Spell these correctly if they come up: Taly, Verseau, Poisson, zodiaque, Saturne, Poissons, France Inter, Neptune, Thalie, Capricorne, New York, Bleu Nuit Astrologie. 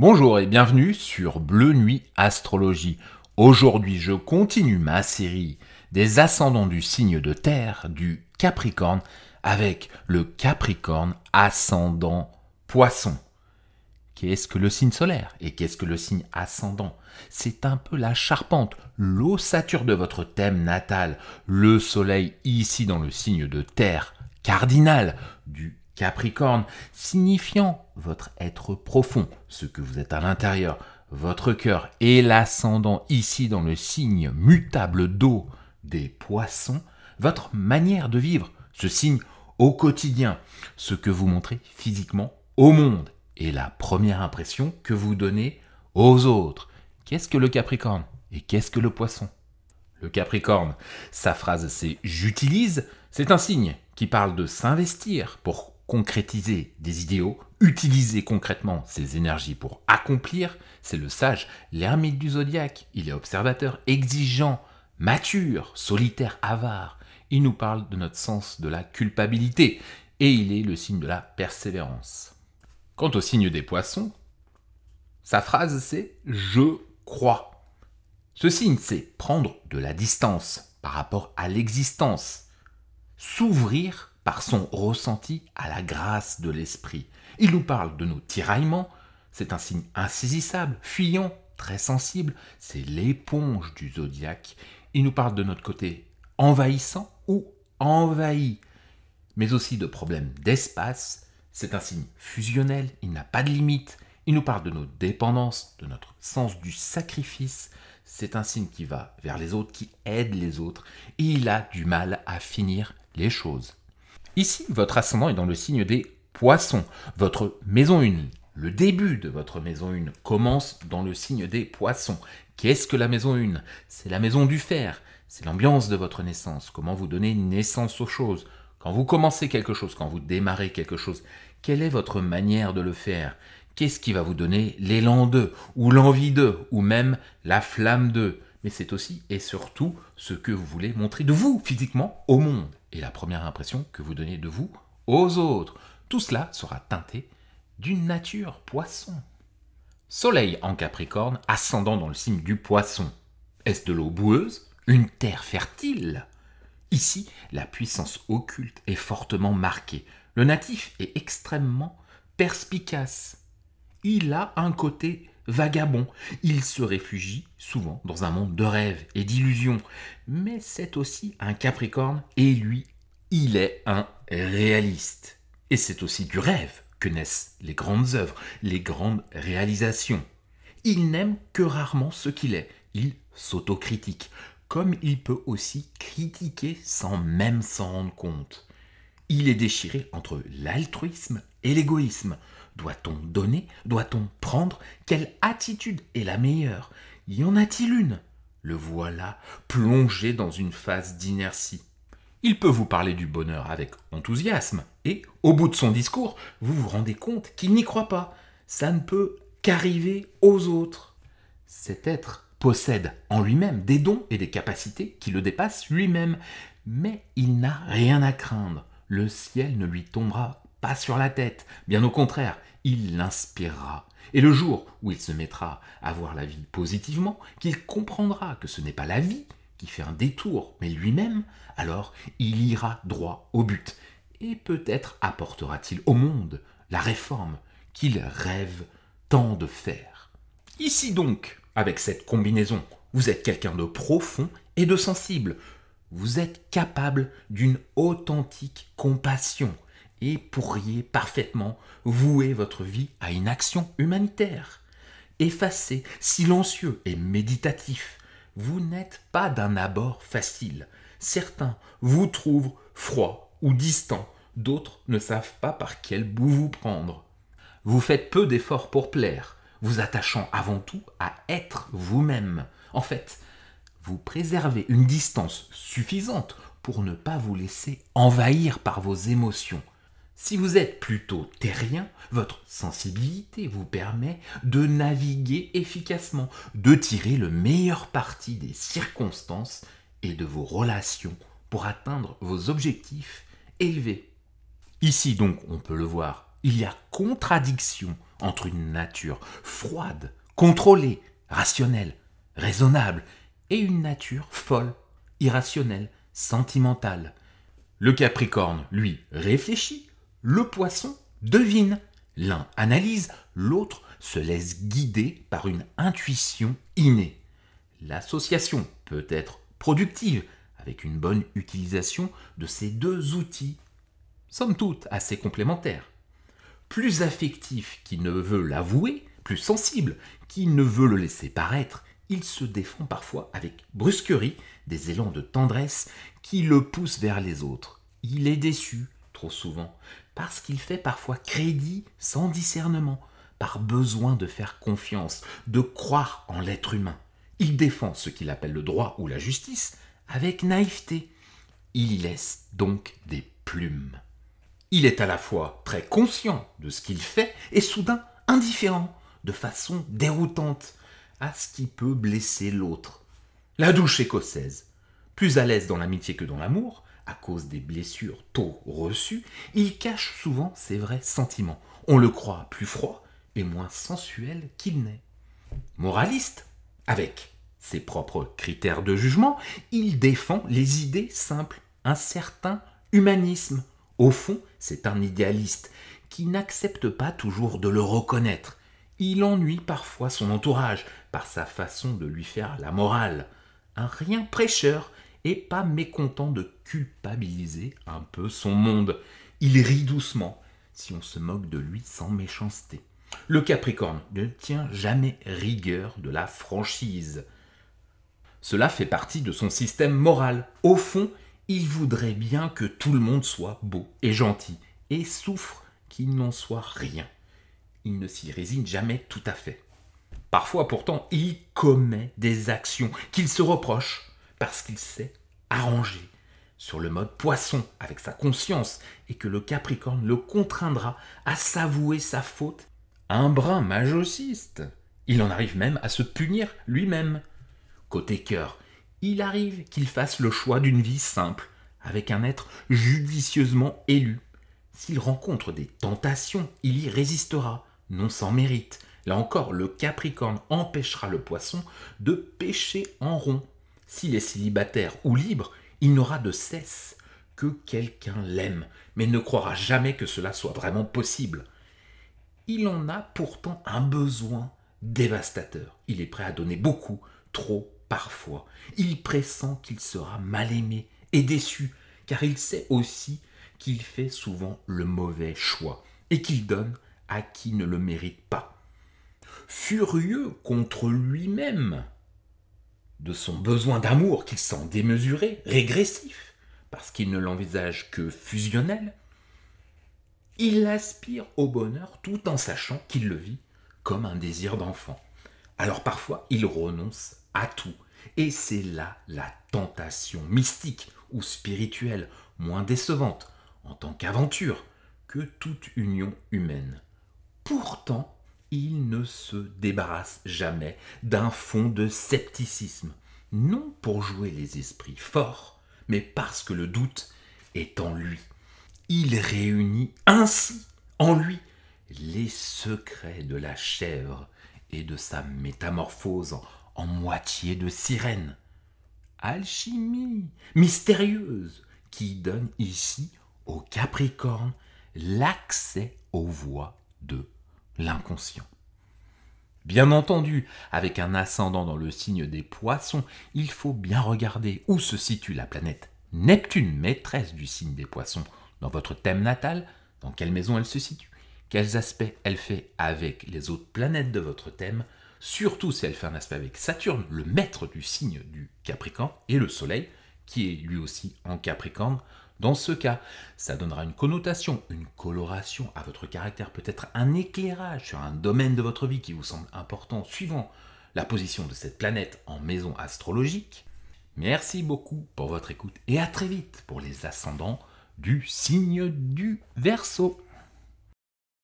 Bonjour et bienvenue sur Bleu Nuit Astrologie. Aujourd'hui, je continue ma série des ascendants du signe de terre du Capricorne avec le Capricorne ascendant Poisson. Qu'est-ce que le signe solaire et qu'est-ce que le signe ascendant? C'est un peu la charpente, l'ossature de votre thème natal, le soleil ici dans le signe de terre cardinal du Capricorne, signifiant votre être profond, ce que vous êtes à l'intérieur, votre cœur, et l'ascendant ici dans le signe mutable d'eau des Poissons, votre manière de vivre, ce signe au quotidien, ce que vous montrez physiquement au monde et la première impression que vous donnez aux autres. Qu'est-ce que le Capricorne et qu'est-ce que le Poisson? Le Capricorne, sa phrase c'est « j'utilise », c'est un signe qui parle de s'investir pour concrétiser des idéaux, utiliser concrètement ses énergies pour accomplir, c'est le sage, l'ermite du zodiaque. Il est observateur, exigeant, mature, solitaire, avare. Il nous parle de notre sens de la culpabilité et il est le signe de la persévérance. Quant au signe des Poissons, sa phrase c'est « je crois ». Ce signe c'est prendre de la distance par rapport à l'existence, s'ouvrir par son ressenti à la grâce de l'esprit. Il nous parle de nos tiraillements, c'est un signe insaisissable, fuyant, très sensible, c'est l'éponge du zodiaque. Il nous parle de notre côté envahissant ou envahi, mais aussi de problèmes d'espace, c'est un signe fusionnel, il n'a pas de limite. Il nous parle de nos dépendances, de notre sens du sacrifice, c'est un signe qui va vers les autres, qui aide les autres, et il a du mal à finir les choses. Ici, votre ascendant est dans le signe des Poissons. Votre maison 1, le début de votre maison 1 commence dans le signe des Poissons. Qu'est-ce que la maison 1? C'est la maison du fer, c'est l'ambiance de votre naissance, comment vous donnez naissance aux choses. Quand vous commencez quelque chose, quand vous démarrez quelque chose, quelle est votre manière de le faire? Qu'est-ce qui va vous donner l'élan d'eux, ou l'envie d'eux, ou même la flamme d'eux? Mais c'est aussi et surtout ce que vous voulez montrer de vous physiquement au monde et la première impression que vous donnez de vous aux autres. Tout cela sera teinté d'une nature Poisson. Soleil en Capricorne, ascendant dans le signe du Poisson. Est-ce de l'eau boueuse? Une terre fertile? Ici, la puissance occulte est fortement marquée. Le natif est extrêmement perspicace. Il a un côté vagabond, il se réfugie souvent dans un monde de rêves et d'illusions, mais c'est aussi un Capricorne et lui, il est un réaliste. Et c'est aussi du rêve que naissent les grandes œuvres, les grandes réalisations. Il n'aime que rarement ce qu'il est, il s'autocritique, comme il peut aussi critiquer sans même s'en rendre compte. Il est déchiré entre l'altruisme et l'égoïsme. Doit-on donner? Doit-on prendre? Quelle attitude est la meilleure? Y en a-t-il une? Le voilà plongé dans une phase d'inertie. Il peut vous parler du bonheur avec enthousiasme et, au bout de son discours, vous vous rendez compte qu'il n'y croit pas. Ça ne peut qu'arriver aux autres. Cet être possède en lui-même des dons et des capacités qui le dépassent lui-même, mais il n'a rien à craindre. Le ciel ne lui tombera pas sur la tête, bien au contraire, il l'inspirera. Et le jour où il se mettra à voir la vie positivement, qu'il comprendra que ce n'est pas la vie qui fait un détour, mais lui-même, alors il ira droit au but. Et peut-être apportera-t-il au monde la réforme qu'il rêve tant de faire. Ici donc, avec cette combinaison, vous êtes quelqu'un de profond et de sensible. Vous êtes capable d'une authentique compassion et pourriez parfaitement vouer votre vie à une action humanitaire. Effacé, silencieux et méditatif, vous n'êtes pas d'un abord facile. Certains vous trouvent froid ou distant, d'autres ne savent pas par quel bout vous prendre. Vous faites peu d'efforts pour plaire, vous attachant avant tout à être vous-même. En fait, vous préservez une distance suffisante pour ne pas vous laisser envahir par vos émotions. Si vous êtes plutôt terrien, votre sensibilité vous permet de naviguer efficacement, de tirer le meilleur parti des circonstances et de vos relations pour atteindre vos objectifs élevés. Ici donc, on peut le voir, il y a contradiction entre une nature froide, contrôlée, rationnelle, raisonnable, et une nature folle, irrationnelle, sentimentale. Le Capricorne, lui, réfléchit, le Poisson devine. L'un analyse, l'autre se laisse guider par une intuition innée. L'association peut être productive avec une bonne utilisation de ces deux outils, somme toute assez complémentaires. Plus affectif qu'il ne veut l'avouer, plus sensible qu'il ne veut le laisser paraître, il se défend parfois avec brusquerie des élans de tendresse qui le poussent vers les autres. Il est déçu, trop souvent, parce qu'il fait parfois crédit sans discernement, par besoin de faire confiance, de croire en l'être humain. Il défend ce qu'il appelle le droit ou la justice avec naïveté. Il y laisse donc des plumes. Il est à la fois très conscient de ce qu'il fait et soudain indifférent, de façon déroutante, à ce qui peut blesser l'autre. La douche écossaise, plus à l'aise dans l'amitié que dans l'amour, à cause des blessures tôt reçues, il cache souvent ses vrais sentiments. On le croit plus froid et moins sensuel qu'il n'est. Moraliste, avec ses propres critères de jugement, il défend les idées simples, un certain humanisme. Au fond, c'est un idéaliste qui n'accepte pas toujours de le reconnaître. Il ennuie parfois son entourage par sa façon de lui faire la morale. Un rien prêcheur et pas mécontent de culpabiliser un peu son monde. Il rit doucement si on se moque de lui sans méchanceté. Le Capricorne ne tient jamais rigueur de la franchise. Cela fait partie de son système moral. Au fond, il voudrait bien que tout le monde soit beau et gentil, et souffre qu'il n'en soit rien. Il ne s'y résigne jamais tout à fait. Parfois pourtant, il commet des actions qu'il se reproche, parce qu'il s'est arrangé sur le mode Poisson avec sa conscience, et que le Capricorne le contraindra à s'avouer sa faute. Un brin masochiste, il en arrive même à se punir lui-même. Côté cœur, il arrive qu'il fasse le choix d'une vie simple, avec un être judicieusement élu. S'il rencontre des tentations, il y résistera, non sans mérite. Là encore, le Capricorne empêchera le Poisson de pécher en rond. S'il est célibataire ou libre, il n'aura de cesse que quelqu'un l'aime, mais ne croira jamais que cela soit vraiment possible. Il en a pourtant un besoin dévastateur. Il est prêt à donner beaucoup, trop parfois. Il pressent qu'il sera mal aimé et déçu, car il sait aussi qu'il fait souvent le mauvais choix et qu'il donne à qui ne le mérite pas. Furieux contre lui-même de son besoin d'amour qu'il sent démesuré, régressif, parce qu'il ne l'envisage que fusionnel, il aspire au bonheur tout en sachant qu'il le vit comme un désir d'enfant. Alors parfois, il renonce à tout. Et c'est là la tentation mystique ou spirituelle, moins décevante en tant qu'aventure que toute union humaine. Pourtant, il ne se débarrasse jamais d'un fond de scepticisme, non pour jouer les esprits forts, mais parce que le doute est en lui. Il réunit ainsi en lui les secrets de la chèvre et de sa métamorphose en moitié de sirène. Alchimie mystérieuse qui donne ici au Capricorne l'accès aux voies de l'inconscient. Bien entendu, avec un ascendant dans le signe des Poissons, il faut bien regarder où se situe la planète Neptune, maîtresse du signe des Poissons, dans votre thème natal, dans quelle maison elle se situe, quels aspects elle fait avec les autres planètes de votre thème, surtout si elle fait un aspect avec Saturne, le maître du signe du Capricorne, et le Soleil, qui est lui aussi en Capricorne. Dans ce cas, ça donnera une connotation, une coloration à votre caractère, peut-être un éclairage sur un domaine de votre vie qui vous semble important, suivant la position de cette planète en maison astrologique. Merci beaucoup pour votre écoute et à très vite pour les ascendants du signe du Verseau.